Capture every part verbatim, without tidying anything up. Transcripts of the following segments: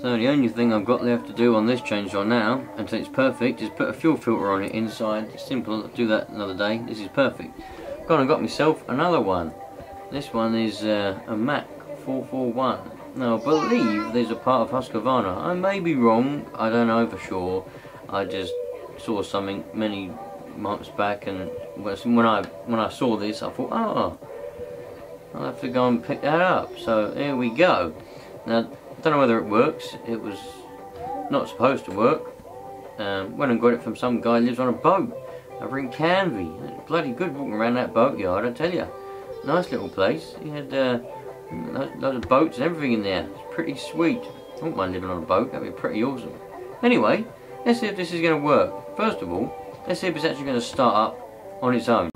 So the only thing I've got left to do on this chainsaw now, until it's perfect, is put a fuel filter on it inside. It's simple, I'll do that another day. This is perfect. Gone and got myself another one. This one is uh, a Mac four forty-one. Now I believe there's a part of Husqvarna. I may be wrong, I don't know for sure. I just saw something many months back, and when I when I saw this I thought, oh, I'll have to go and pick that up. So here we go. Now I don't know whether it works. It was not supposed to work. Um, went and got it from some guy who lives on a boat over in Canvey. It's bloody good walking around that boatyard, I tell you. Nice little place. He had uh, loads of boats and everything in there. It's pretty sweet. I wouldn't mind living on a boat. That'd be pretty awesome. Anyway, let's see if this is going to work. First of all, let's see if it's actually going to start up on its own.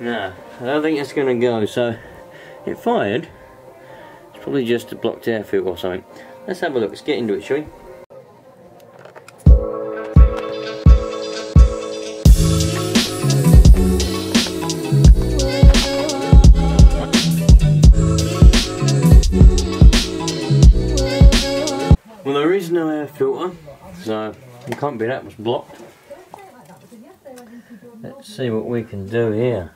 No, I don't think it's going to go, so it fired. It's probably just a blocked air filter or something. Let's have a look, let's get into it, shall we? Well, there is no air filter, so it can't be that much blocked. Let's see what we can do here.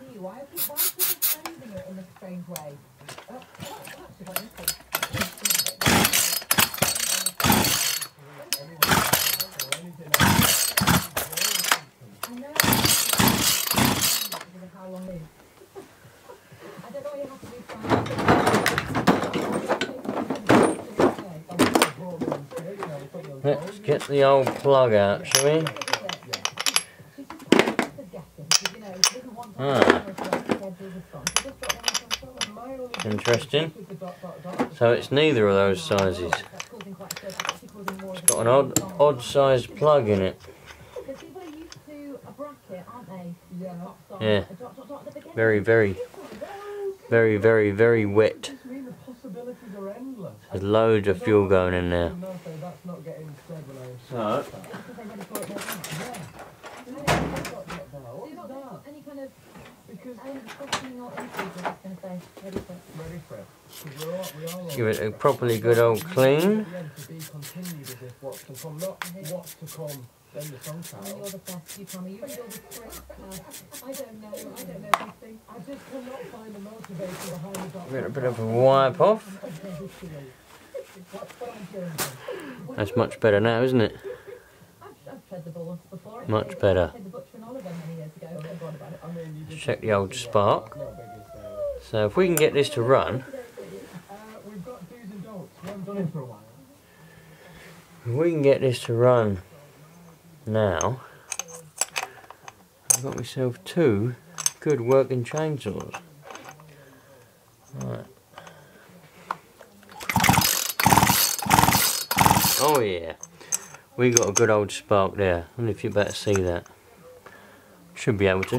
Let's get the old plug out, shall we? Ah. Interesting. So it's neither of those sizes. It's got an odd, odd sized plug in it. Yeah. Very, very, very, very, very wet. There's loads of fuel going in there. So. Give it a properly good old clean. Give it a bit of a wipe off. That's much better now, isn't it? Much better. Check the old spark. So if we can get this to run, if we can get this to run now, I've got myself two good working chainsaws. Right. Oh yeah, we got a good old spark there. I wonder if you'd better see that. Should be able to.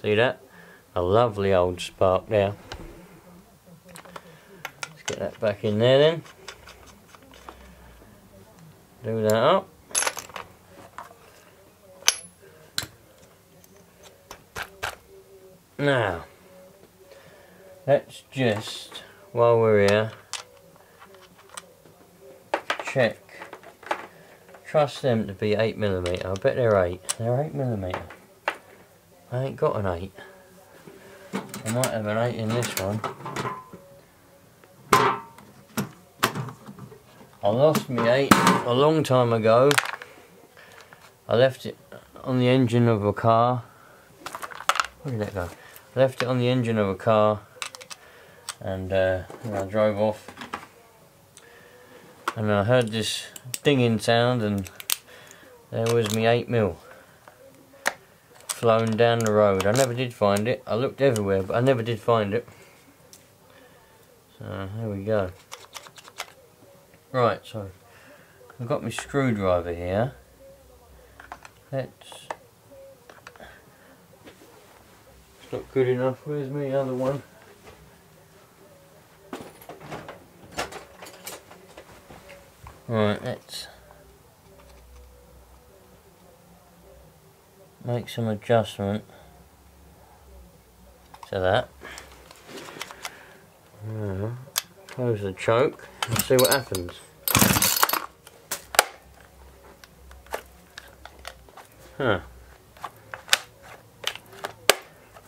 See that? A lovely old spark there. Let's get that back in there then. Do that up. Now, let's just, while we're here, check. Trust them to be eight millimeter. I bet they're eight. They're eight millimeter. I ain't got an eight. I might have an eight in this one. I lost my eight a long time ago. I left it on the engine of a car. Where did that go? I left it on the engine of a car, and uh, I drove off, and I heard this dinging sound, and there was me eight mil flown down the road. I never did find it. I looked everywhere, but I never did find it. So there we go. Right, so I've got my screwdriver here. That's it's not good enough. Where's my other one? Right, let's make some adjustment to that. Uh, close the choke and see what happens. Huh.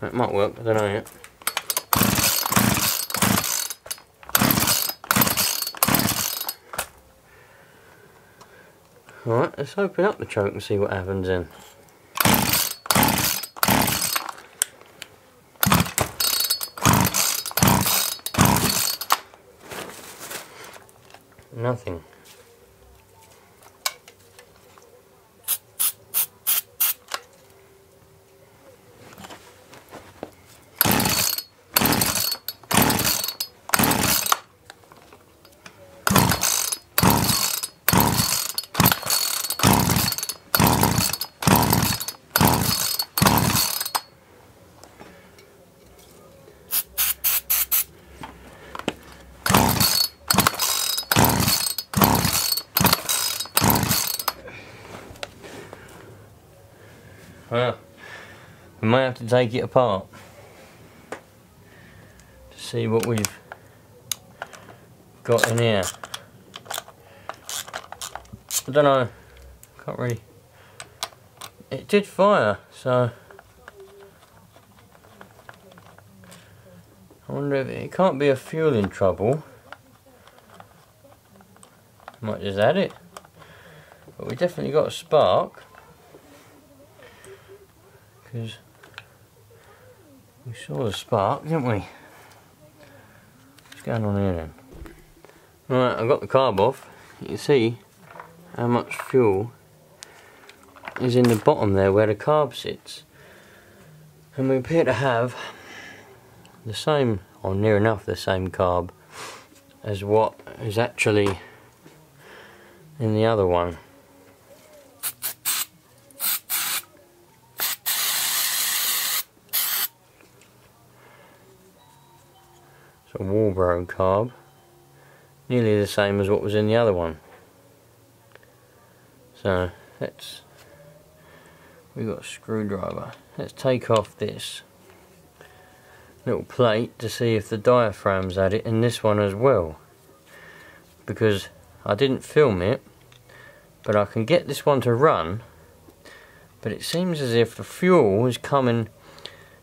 That might work, I don't know yet. Alright, let's open up the choke and see what happens then. Nothing. Well, we may have to take it apart to see what we've got in here. I don't know, can't really. It did fire, so I wonder if it, it can't be a fueling trouble. Might just add it, but we definitely got a spark. Because we saw the spark, didn't we? What's going on here then? Right, I've got the carb off. You can see how much fuel is in the bottom there where the carb sits. And we appear to have the same, or near enough the same carb as what is actually in the other one. A Walbro carb, nearly the same as what was in the other one. So let's, we've got a screwdriver, let's take off this little plate to see if the diaphragm's had it in this one as well, because I didn't film it, but I can get this one to run, but it seems as if the fuel is coming,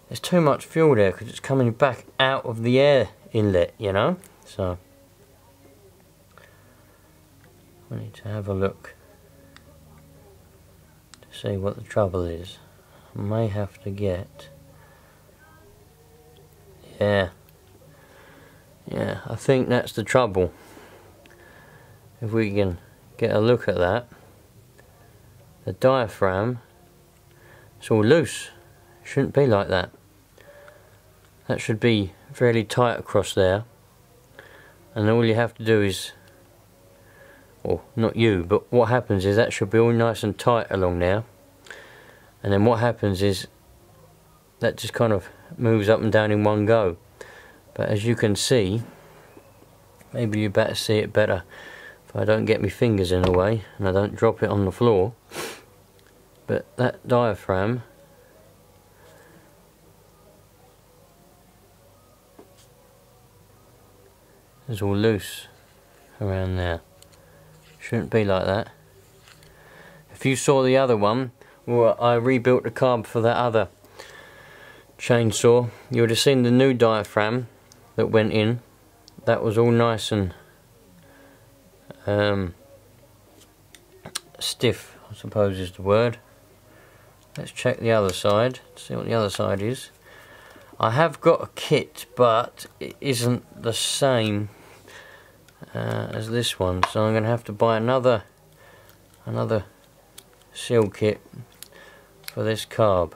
there's too much fuel there because it's coming back out of the air inlet, you know, so we need to have a look to see what the trouble is. I may have to get, yeah, yeah, I think that's the trouble. If we can get a look at that, the diaphragm, it's all loose, it shouldn't be like that. That should be fairly tight across there, and all you have to do is, well, not you, but what happens is that should be all nice and tight along there, and then what happens is that just kind of moves up and down in one go. But as you can see, maybe you better see it better if I don't get my fingers in the way and I don't drop it on the floor, but that diaphragm, it's all loose around there. Shouldn't be like that. If you saw the other one, well, I rebuilt the carb for that other chainsaw, you would have seen the new diaphragm that went in. That was all nice and um, stiff, I suppose is the word. Let's check the other side, see what the other side is. I have got a kit, but it isn't the same uh, as this one, so I'm going to have to buy another another seal kit for this carb.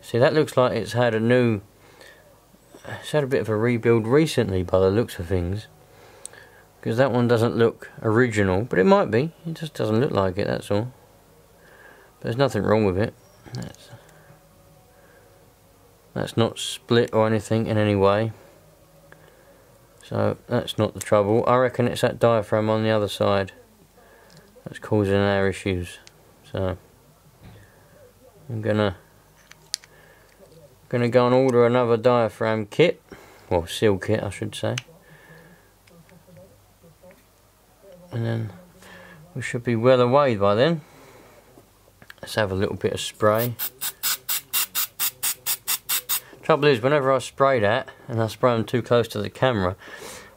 See, that looks like it's had a new, it's had a bit of a rebuild recently by the looks of things, because that one doesn't look original, but it might be, it just doesn't look like it, that's all. But there's nothing wrong with it. That's, that's not split or anything in any way, so that's not the trouble. I reckon it's that diaphragm on the other side that's causing our issues, so I'm gonna gonna go and order another diaphragm kit, well, seal kit I should say, and then we should be well away by then. Let's have a little bit of spray. Trouble is, whenever I spray that, and I spray them too close to the camera,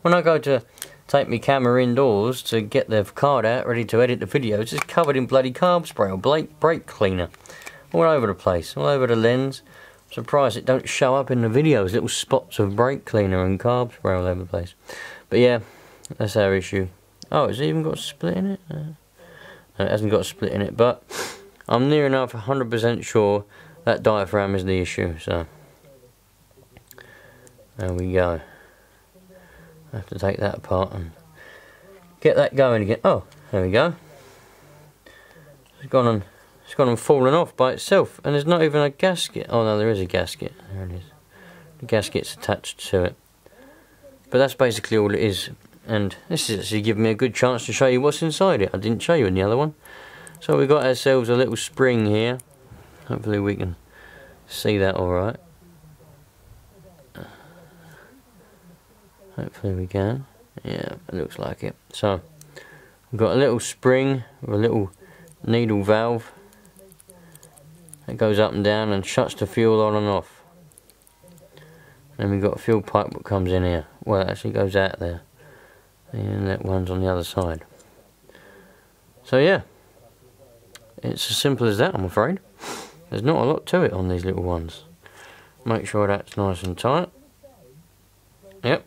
when I go to take my camera indoors to get the card out ready to edit the video, it's just covered in bloody carb spray or brake cleaner all over the place, all over the lens. I'm surprised it don't show up in the videos, little spots of brake cleaner and carb spray all over the place. But yeah, that's our issue. Oh, it's even got a split in it? Uh, no, it hasn't got a split in it, but I'm near enough one hundred percent sure that diaphragm is the issue, so there we go. I have to take that apart and get that going again. Oh, there we go. It's gone and, it's gone and fallen off by itself, and there's not even a gasket. Oh no, there is a gasket. There it is. The gasket's attached to it. But that's basically all it is. And this is actually giving me a good chance to show you what's inside it. I didn't show you in the other one. So we got ourselves a little spring here. Hopefully we can see that alright. Hopefully we can. Yeah, it looks like it. So we've got a little spring with a little needle valve that goes up and down and shuts the fuel on and off. And we've got a fuel pipe that comes in here. Well, it actually goes out there. And that one's on the other side. So yeah, it's as simple as that, I'm afraid. There's not a lot to it on these little ones. Make sure that's nice and tight. Yep.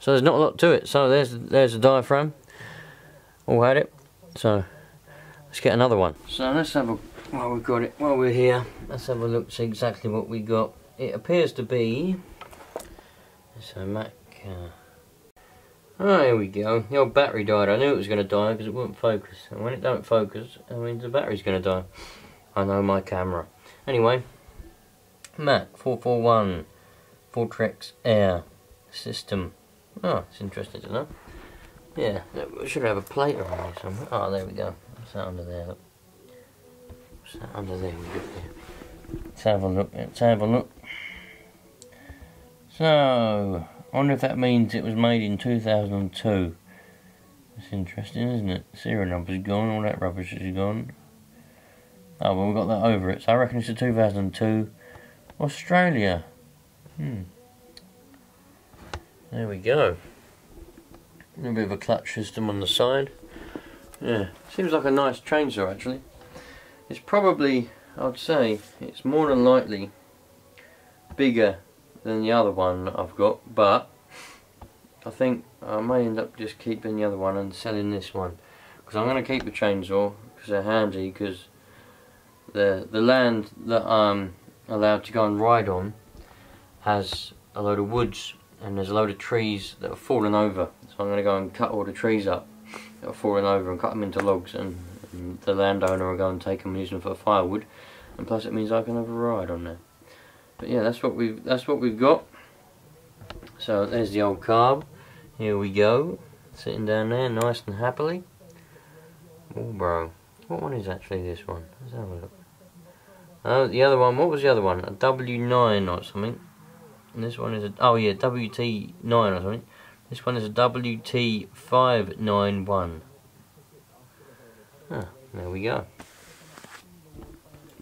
So there's not a lot to it. So there's there's the diaphragm. All had it. So let's get another one. So let's have a while we've got it while we're here. Let's have a look, see exactly what we got. It appears to be so Mac. Oh, there we go. The old battery died. I knew it was going to die because it wouldn't focus. And when it don't focus, I mean the battery's going to die. I know my camera. Anyway, Mac four forty-one Fortrex Air System. Oh, it's interesting to know. Yeah, we should have a plate around here somewhere. Oh, there we go. What's that under there? Look. What's that under there? We got there? Let's have a look. Let's have a look. So, I wonder if that means it was made in two thousand two. That's interesting, isn't it? Serial number's gone, all that rubbish is gone. Oh, well, we've got that over it, so I reckon it's a two thousand two Australia. Hmm. There we go. A little bit of a clutch system on the side. Yeah, seems like a nice chainsaw, actually. It's probably, I'd say, it's more than likely bigger than the other one that I've got, but I think I may end up just keeping the other one and selling this one, because I'm going to keep the chainsaw because they're handy, because the the land that I'm allowed to go and ride on has a load of woods and there's a load of trees that have fallen over, so I'm going to go and cut all the trees up that have fallen over and cut them into logs, and, and the landowner will go and take them and use them for firewood, and plus it means I can have a ride on there. But yeah, that's what we've that's what we've got. So there's the old carb. Here we go, sitting down there, nice and happily. Walbro. What one is actually this one? Let's have a look. Oh, the other one. What was the other one? A W nine or something. And this one is a oh yeah, W T nine or something. This one is a W T five nine one. Ah, there we go.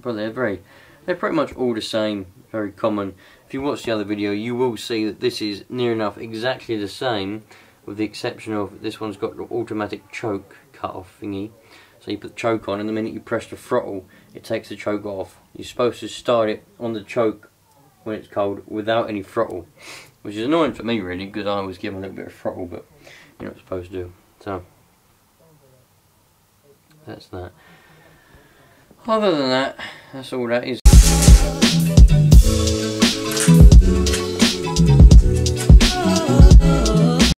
But they're very, they're pretty much all the same. Very common. If you watch the other video, you will see that this is near enough exactly the same with the exception of this one's got an automatic choke cut-off thingy. So you put the choke on, and the minute you press the throttle, it takes the choke off. You're supposed to start it on the choke when it's cold without any throttle, which is annoying for me really, because I was given a little bit of throttle, but you're not supposed to do. So that's that. Other than that, that's all that is.